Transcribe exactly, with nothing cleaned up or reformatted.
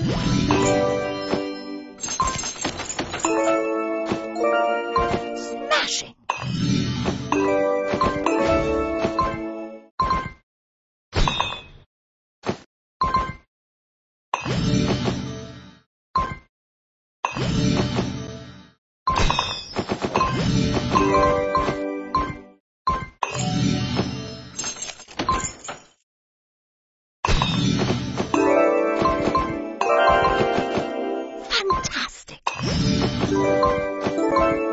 Smashing. Fantastic.